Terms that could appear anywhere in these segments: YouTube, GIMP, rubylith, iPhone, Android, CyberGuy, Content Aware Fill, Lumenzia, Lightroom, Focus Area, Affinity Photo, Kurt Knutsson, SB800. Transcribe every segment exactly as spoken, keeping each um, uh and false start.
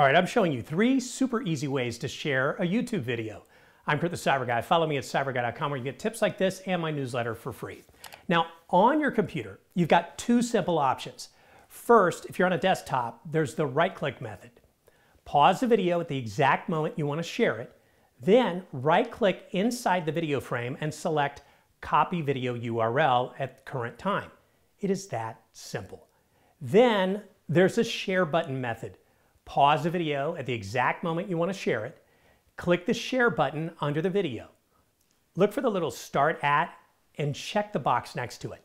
All right, I'm showing you three super easy ways to share a YouTube video. I'm Kurt the Cyber Guy. Follow me at cyber guy dot com where you get tips like this and my newsletter for free. Now, on your computer, you've got two simple options. First, if you're on a desktop, there's the right-click method. Pause the video at the exact moment you want to share it, then right-click inside the video frame and select Copy Video U R L at current time. It is that simple. Then there's a Share Button method. Pause the video at the exact moment you want to share it. Click the share button under the video. Look for the little start at and check the box next to it.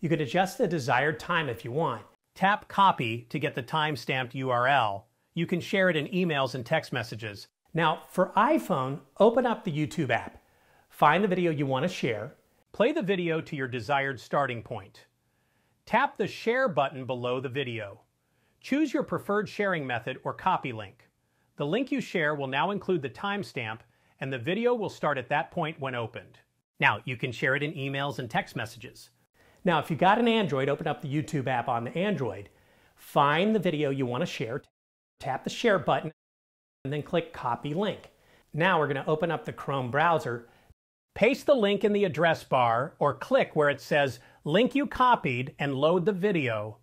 You can adjust the desired time if you want. Tap copy to get the timestamped U R L. You can share it in emails and text messages. Now for iPhone, open up the YouTube app. Find the video you want to share. Play the video to your desired starting point. Tap the share button below the video. Choose your preferred sharing method or copy link. The link you share will now include the timestamp, and the video will start at that point when opened. Now, you can share it in emails and text messages. Now, if you've got an Android, open up the YouTube app on the Android. Find the video you want to share, tap the share button, and then click copy link. Now we're going to open up the Chrome browser. Paste the link in the address bar, or click where it says, link you copied, and load the video.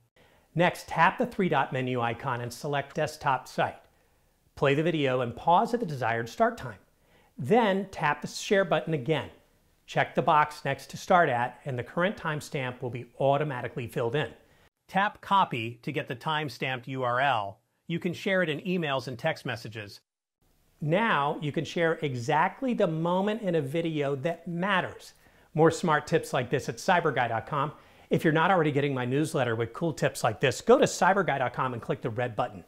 Next, tap the three-dot menu icon and select Desktop Site. Play the video and pause at the desired start time. Then tap the Share button again. Check the box next to Start At, and the current timestamp will be automatically filled in. Tap Copy to get the timestamped U R L. You can share it in emails and text messages. Now you can share exactly the moment in a video that matters. More smart tips like this at cyber guy dot com. If you're not already getting my newsletter with cool tips like this, go to cyber guy dot com and click the red button.